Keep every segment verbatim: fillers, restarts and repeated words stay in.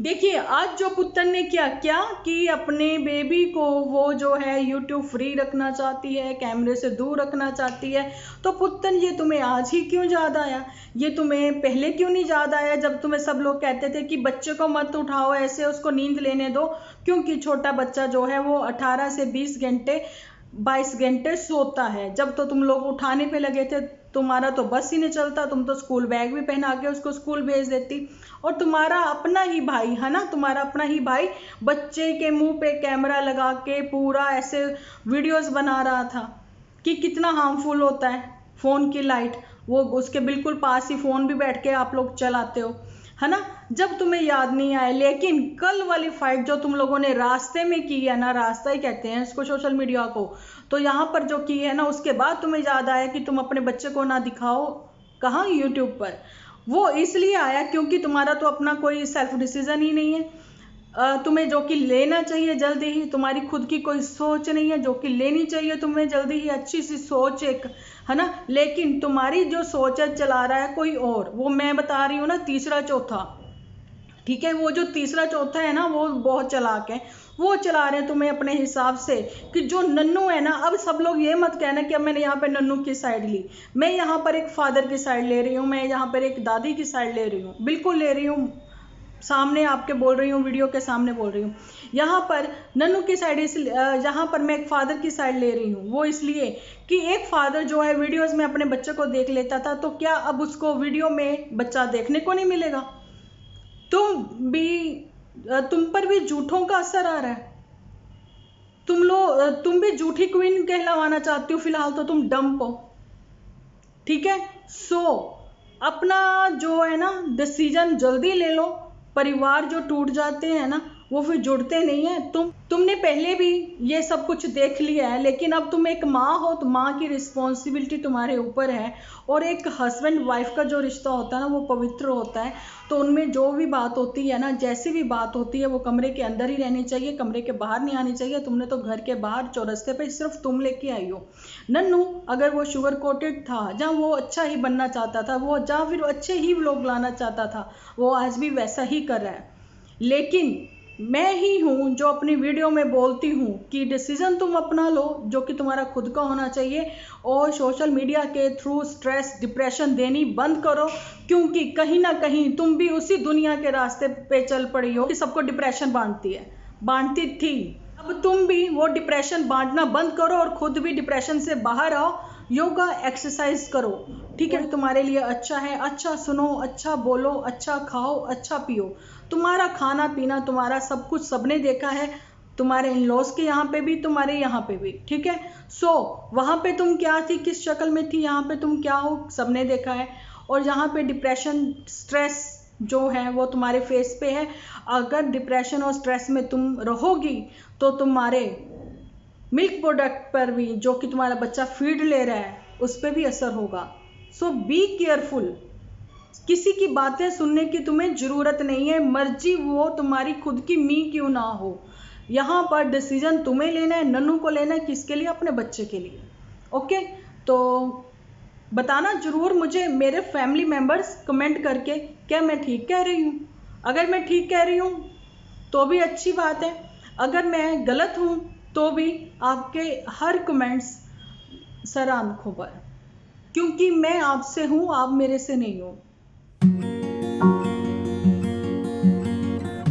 देखिए आज जो पुत्तन ने क्या किया कि अपने बेबी को वो जो है यूट्यूब फ्री रखना चाहती है, कैमरे से दूर रखना चाहती है। तो पुत्तन ये तुम्हें आज ही क्यों याद आया, ये तुम्हें पहले क्यों नहीं याद आया जब तुम्हें सब लोग कहते थे कि बच्चे को मत उठाओ, ऐसे उसको नींद लेने दो, क्योंकि छोटा बच्चा जो है वो अठारह से बीस घंटे बाईस घंटे सोता है। जब तो तुम लोग उठाने पे लगे थे, तुम्हारा तो बस ही नहीं चलता, तुम तो स्कूल बैग भी पहना के उसको स्कूल भेज देती। और तुम्हारा अपना ही भाई है ना, तुम्हारा अपना ही भाई बच्चे के मुंह पे कैमरा लगा के पूरा ऐसे वीडियोस बना रहा था कि कितना हार्मफुल होता है फ़ोन की लाइट, वो उसके बिल्कुल पास ही फ़ोन भी बैठ के आप लोग चलाते हो, है ना। जब तुम्हें याद नहीं आया, लेकिन कल वाली फाइट जो तुम लोगों ने रास्ते में की है ना, रास्ता ही कहते हैं इसको सोशल मीडिया को, तो यहाँ पर जो की है ना, उसके बाद तुम्हें याद आया कि तुम अपने बच्चे को ना दिखाओ कहाँ यूट्यूब पर। वो इसलिए आया क्योंकि तुम्हारा तो अपना कोई सेल्फ डिसीजन ही नहीं है, तुम्हें जो कि लेना चाहिए जल्दी ही, तुम्हारी खुद की कोई सोच नहीं है जो कि लेनी चाहिए तुम्हें जल्दी ही, अच्छी सी सोच एक, है ना। लेकिन तुम्हारी जो सोच चला रहा है कोई और, वो मैं बता रही हूँ ना, तीसरा चौथा, ठीक है, वो जो तीसरा चौथा है ना, वो बहुत चालाक है, वो चला रहे हैं तुम्हें अपने हिसाब से। कि जो नन्नू है ना, अब सब लोग ये मत कहना कि अब मैंने यहाँ पर नन्नू की साइड ली, मैं यहाँ पर एक फादर की साइड ले रही हूँ, मैं यहाँ पर एक दादी की साइड ले रही हूँ, बिल्कुल ले रही हूँ, सामने आपके बोल रही हूँ, वीडियो के सामने बोल रही हूँ। यहाँ पर नन्नू की साइड इस यहाँ पर मैं एक फादर की साइड ले रही हूँ, वो इसलिए कि एक फादर जो है वीडियोज़ में अपने बच्चे को देख लेता था, तो क्या अब उसको वीडियो में बच्चा देखने को नहीं मिलेगा। तुम भी, तुम पर भी झूठों का असर आ रहा है, तुम लोग, तुम भी झूठी क्वीन कहलाना चाहती हो, फिलहाल तो तुम डंप हो, ठीक है। सो अपना जो है ना डिसीजन जल्दी ले लो, परिवार जो टूट जाते हैं ना वो फिर जुड़ते नहीं है। तुम तुमने पहले भी ये सब कुछ देख लिया है, लेकिन अब तुम एक माँ हो तो माँ की रिस्पॉन्सिबिलिटी तुम्हारे ऊपर है। और एक हस्बैंड वाइफ का जो रिश्ता होता है ना, वो पवित्र होता है, तो उनमें जो भी बात होती है ना, जैसी भी बात होती है, वो कमरे के अंदर ही रहनी चाहिए, कमरे के बाहर नहीं आनी चाहिए। तुमने तो घर के बाहर चौरस्ते पे सिर्फ तुम लेके आई हो। नन्नू अगर वो शुगर कोटेड था, जहाँ वो अच्छा ही बनना चाहता था, वो जहाँ फिर अच्छे ही व्लॉग लाना चाहता था, वो आज भी वैसा ही कर रहा है। लेकिन मैं ही हूँ जो अपनी वीडियो में बोलती हूँ कि डिसीज़न तुम अपना लो जो कि तुम्हारा खुद का होना चाहिए, और सोशल मीडिया के थ्रू स्ट्रेस डिप्रेशन देनी बंद करो, क्योंकि कहीं ना कहीं तुम भी उसी दुनिया के रास्ते पे चल पड़ी हो कि सबको डिप्रेशन बांटती है, बांटती थी। अब तुम भी वो डिप्रेशन बांटना बंद करो और खुद भी डिप्रेशन से बाहर आओ, योगा एक्सरसाइज करो, ठीक है, तुम्हारे लिए अच्छा है। अच्छा सुनो, अच्छा बोलो, अच्छा खाओ, अच्छा पियो। तुम्हारा खाना पीना, तुम्हारा सब कुछ सबने देखा है, तुम्हारे इन लॉज के यहाँ पे भी, तुम्हारे यहाँ पे भी, ठीक है। सो so, वहाँ पे तुम क्या थी, किस शक्ल में थी, यहाँ पे तुम क्या हो, सबने देखा है। और यहाँ पे डिप्रेशन स्ट्रेस जो है वो तुम्हारे फेस पे है। अगर डिप्रेशन और स्ट्रेस में तुम रहोगी तो तुम्हारे मिल्क प्रोडक्ट पर भी, जो कि तुम्हारा बच्चा फीड ले रहा है, उस पर भी असर होगा। सो बी केयरफुल, किसी की बातें सुनने की तुम्हें ज़रूरत नहीं है, मर्जी वो तुम्हारी खुद की मी क्यों ना हो। यहाँ पर डिसीजन तुम्हें लेना है, नन्नू को लेना है, किसके लिए, अपने बच्चे के लिए, ओके। तो बताना ज़रूर मुझे मेरे फैमिली मेम्बर्स कमेंट करके, क्या मैं ठीक कह रही हूँ। अगर मैं ठीक कह रही हूँ तो भी अच्छी बात है, अगर मैं गलत हूँ तो भी आपके हर कमेंट्स सर आंखों पर, क्योंकि मैं आपसे हूँ, आप मेरे से नहीं हो।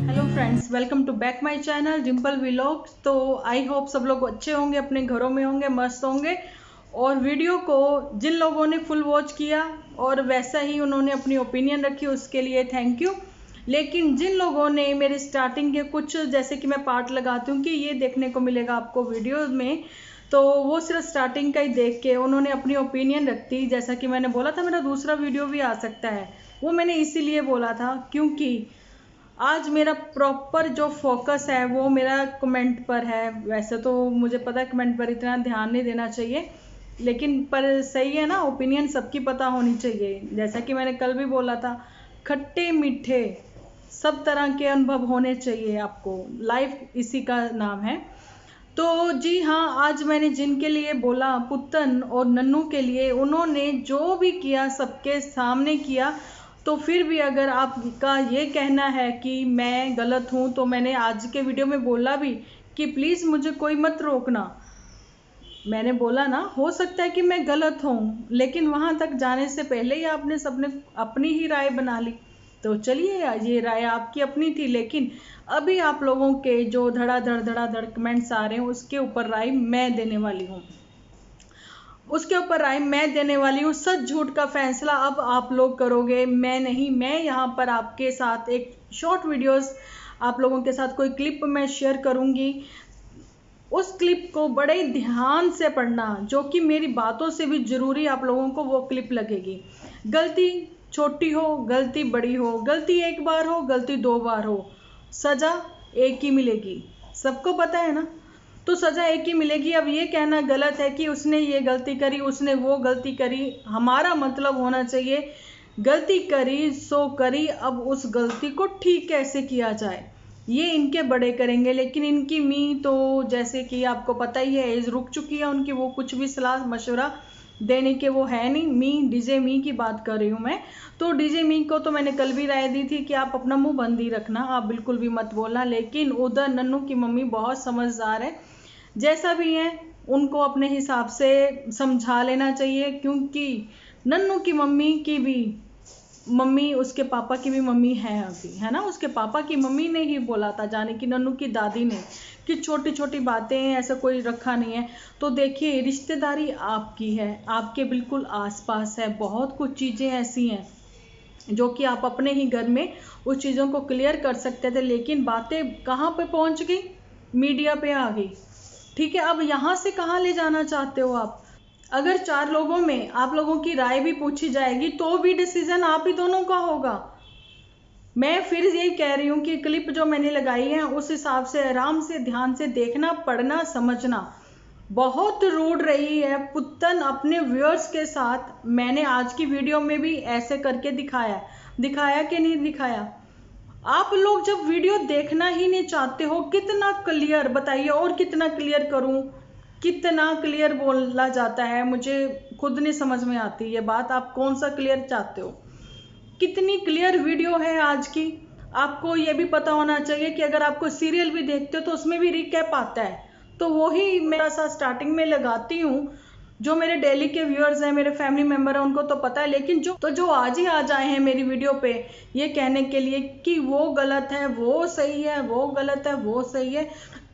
Hello friends, welcome to back my channel Dimple vlog. तो आई होप सब लोग अच्छे होंगे, अपने घरों में होंगे, मस्त होंगे। और वीडियो को जिन लोगों ने फुल वॉच किया और वैसा ही उन्होंने अपनी ओपिनियन रखी, उसके लिए थैंक यू। लेकिन जिन लोगों ने मेरे स्टार्टिंग के कुछ, जैसे कि मैं पार्ट लगाती हूँ कि ये देखने को मिलेगा आपको वीडियो में, तो वो सिर्फ स्टार्टिंग का ही देख के उन्होंने अपनी ओपिनियन रखती। जैसा कि मैंने बोला था मेरा दूसरा वीडियो भी आ सकता है, वो मैंने इसीलिए बोला था क्योंकि आज मेरा प्रॉपर जो फोकस है वो मेरा कमेंट पर है। वैसे तो मुझे पता है कमेंट पर इतना ध्यान नहीं देना चाहिए, लेकिन पर सही है ना, ओपिनियन सबकी पता होनी चाहिए। जैसा कि मैंने कल भी बोला था, खट्टे मीठे सब तरह के अनुभव होने चाहिए आपको, लाइफ इसी का नाम है। तो जी हाँ, आज मैंने जिनके लिए बोला, पुत्तन और नन्नू के लिए, उन्होंने जो भी किया सबके सामने किया। तो फिर भी अगर आपका ये कहना है कि मैं गलत हूँ, तो मैंने आज के वीडियो में बोला भी कि प्लीज़ मुझे कोई मत रोकना। मैंने बोला ना, हो सकता है कि मैं गलत हूँ, लेकिन वहाँ तक जाने से पहले ही आपने सबने अपनी ही राय बना ली। तो चलिए, ये राय आपकी अपनी थी, लेकिन अभी आप लोगों के जो धड़ाधड़ धड़ाधड़ कमेंट्स आ रहे हैं उसके ऊपर राय मैं देने वाली हूँ उसके ऊपर राय मैं देने वाली हूँ सच झूठ का फैसला अब आप लोग करोगे, मैं नहीं। मैं यहाँ पर आपके साथ एक शॉर्ट वीडियोस, आप लोगों के साथ कोई क्लिप मैं शेयर करूँगी। उस क्लिप को बड़े ध्यान से पढ़ना, जो कि मेरी बातों से भी ज़रूरी आप लोगों को वो क्लिप लगेगी। गलती छोटी हो, गलती बड़ी हो, गलती एक बार हो, गलती दो बार हो, सज़ा एक ही मिलेगी। सबको पता है ना, तो सज़ा एक ही मिलेगी। अब ये कहना गलत है कि उसने ये गलती करी, उसने वो गलती करी। हमारा मतलब होना चाहिए गलती करी सो करी, अब उस गलती को ठीक कैसे किया जाए, ये इनके बड़े करेंगे। लेकिन इनकी मी तो जैसे कि आपको पता ही है, एज रुक चुकी है उनकी, वो कुछ भी सलाह मशवरा देने के वो है नहीं। मी डीजे मी की बात कर रही हूँ मैं, तो डीजे मी को तो मैंने कल भी राय दी थी कि आप अपना मुंह बंद ही रखना, आप बिल्कुल भी मत बोलना। लेकिन उधर नन्नू की मम्मी बहुत समझदार है, जैसा भी है उनको अपने हिसाब से समझा लेना चाहिए, क्योंकि नन्नू की मम्मी की भी मम्मी उसके पापा की भी मम्मी है अभी, है ना। उसके पापा की मम्मी ने ही बोला था, जाने कि नन्नू की दादी ने, कि छोटी छोटी बातें हैं, ऐसा कोई रखा नहीं है। तो देखिए, रिश्तेदारी आपकी है, आपके बिल्कुल आसपास है, बहुत कुछ चीज़ें ऐसी हैं जो कि आप अपने ही घर में उस चीज़ों को क्लियर कर सकते थे, लेकिन बातें कहाँ पे पहुँच गई, मीडिया पे आ गई। ठीक है, अब यहाँ से कहाँ ले जाना चाहते हो आप। अगर चार लोगों में आप लोगों की राय भी पूछी जाएगी तो भी डिसीजन आप ही दोनों का होगा। मैं फिर यही कह रही हूँ कि क्लिप जो मैंने लगाई है उस हिसाब से आराम से ध्यान से देखना, पढ़ना, समझना। बहुत रूड रही है पुत्तन अपने व्यूअर्स के साथ। मैंने आज की वीडियो में भी ऐसे करके दिखाया दिखाया कि नहीं दिखाया। आप लोग जब वीडियो देखना ही नहीं चाहते हो, कितना क्लियर बताइए, और कितना क्लियर करूँ, कितना क्लियर बोला जाता है, मुझे खुद नहीं समझ में आती ये बात। आप कौन सा क्लियर चाहते हो, कितनी क्लियर वीडियो है आज की। आपको ये भी पता होना चाहिए कि अगर आपको सीरियल भी देखते हो तो उसमें भी रिकैप आता है, तो वही मेरा सा स्टार्टिंग में लगाती हूँ। जो मेरे डेली के व्यूअर्स हैं, मेरे फैमिली मेम्बर हैं, उनको तो पता है, लेकिन जो तो जो आज ही आ जाए हैं मेरी वीडियो पे ये कहने के लिए कि वो गलत है, वो सही है, वो गलत है, वो सही है,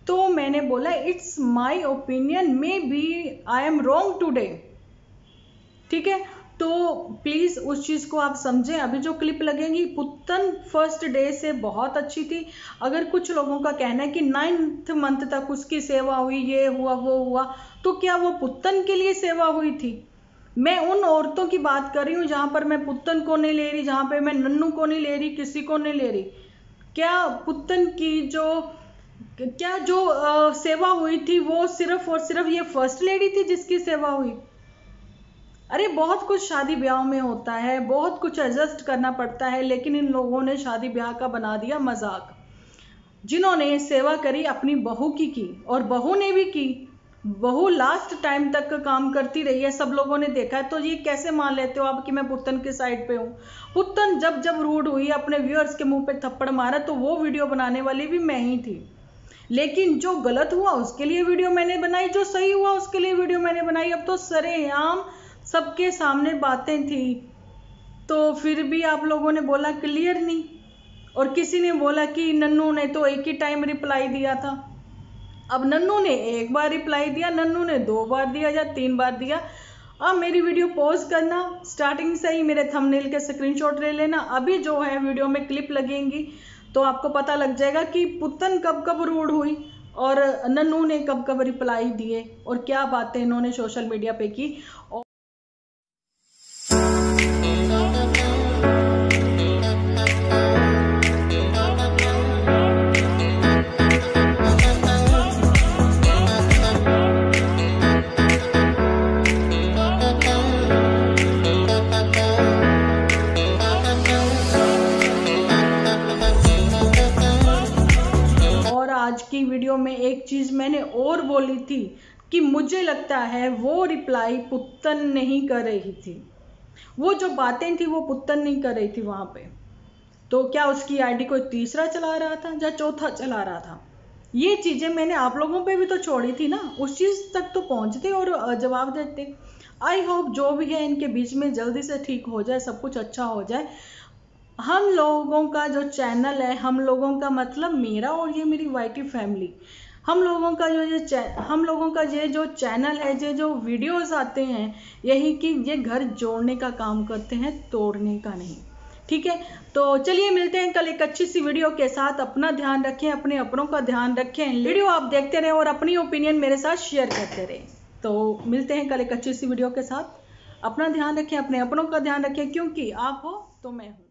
तो मैंने बोला it's my opinion, maybe I am wrong today. ठीक है, तो प्लीज़ उस चीज़ को आप समझें। अभी जो क्लिप लगेगी पुत्तन फर्स्ट डे से बहुत अच्छी थी। अगर कुछ लोगों का कहना है कि नाइन्थ मंथ तक उसकी सेवा हुई, ये हुआ वो हुआ, तो क्या वो पुत्तन के लिए सेवा हुई थी। मैं उन औरतों की बात कर रही हूँ जहाँ पर मैं पुत्तन को नहीं ले रही, जहाँ पे मैं नन्नू को नहीं ले रही, किसी को नहीं ले रही। क्या पुत्तन की जो क्या जो आ, सेवा हुई थी वो सिर्फ और सिर्फ ये फर्स्ट लेडी थी जिसकी सेवा हुई। अरे बहुत कुछ शादी ब्याह में होता है, बहुत कुछ एडजस्ट करना पड़ता है, लेकिन इन लोगों ने शादी ब्याह का बना दिया मजाक। जिन्होंने सेवा करी अपनी बहू की की और बहू ने भी की, बहू लास्ट टाइम तक का काम करती रही है, सब लोगों ने देखा है। तो ये कैसे मान लेते हो आप कि मैं पुत्तन के साइड पे हूँ। पुत्तन जब जब रूड हुई, अपने व्यूअर्स के मुंह पे थप्पड़ मारा, तो वो वीडियो बनाने वाली भी मैं ही थी। लेकिन जो गलत हुआ उसके लिए वीडियो मैंने बनाई, जो सही हुआ उसके लिए वीडियो मैंने बनाई। अब तो सरेआम सबके सामने बातें थी, तो फिर भी आप लोगों ने बोला क्लियर नहीं। और किसी ने बोला कि नन्नू ने तो एक ही टाइम रिप्लाई दिया था। अब नन्नू ने एक बार रिप्लाई दिया, नन्नू ने दो बार दिया या तीन बार दिया। अब मेरी वीडियो पॉज करना, स्टार्टिंग से ही मेरे थंबनेल के स्क्रीनशॉट ले लेना। अभी जो है वीडियो में क्लिप लगेंगी तो आपको पता लग जाएगा कि पुत्तन कब कब रूड हुई और नन्नू ने कब कब रिप्लाई दिए, और क्या बातें इन्होंने सोशल मीडिया पे की। की वीडियो में एक चीज मैंने और बोली थी कि मुझे लगता है वो रिप्लाई पुत्तन नहीं कर रही थी, वो जो बातें थी वो पुत्तन नहीं कर रही थी वहाँ पे। तो क्या उसकी आईडी कोई तीसरा चला रहा था या चौथा चला रहा था? ये चीज़ें मैंने आप लोगों पे भी तो छोड़ी थी ना, उस चीज़ तक तो पहुँचते और जवाब देते। आई होप जो भी है इनके बीच में जल्दी से ठीक हो जाए, सब कुछ अच्छा हो जाए। हम लोगों का जो चैनल है, हम लोगों का मतलब मेरा और ये मेरी वाइटी फैमिली, हम लोगों का जो ये हम लोगों का ये जो चैनल है, ये जो वीडियोस आते हैं, यही कि ये घर जोड़ने का काम करते हैं, तोड़ने का नहीं। ठीक है, तो चलिए मिलते हैं कल एक अच्छी सी वीडियो के साथ। अपना ध्यान रखें, अपने अपनों का ध्यान रखें। वीडियो आप देखते रहें और अपनी ओपिनियन मेरे साथ शेयर करते रहें। तो मिलते हैं कल एक अच्छी सी वीडियो के साथ। अपना ध्यान रखें, अपने अपनों का ध्यान रखें, क्योंकि आप हो तो मैं हूँ।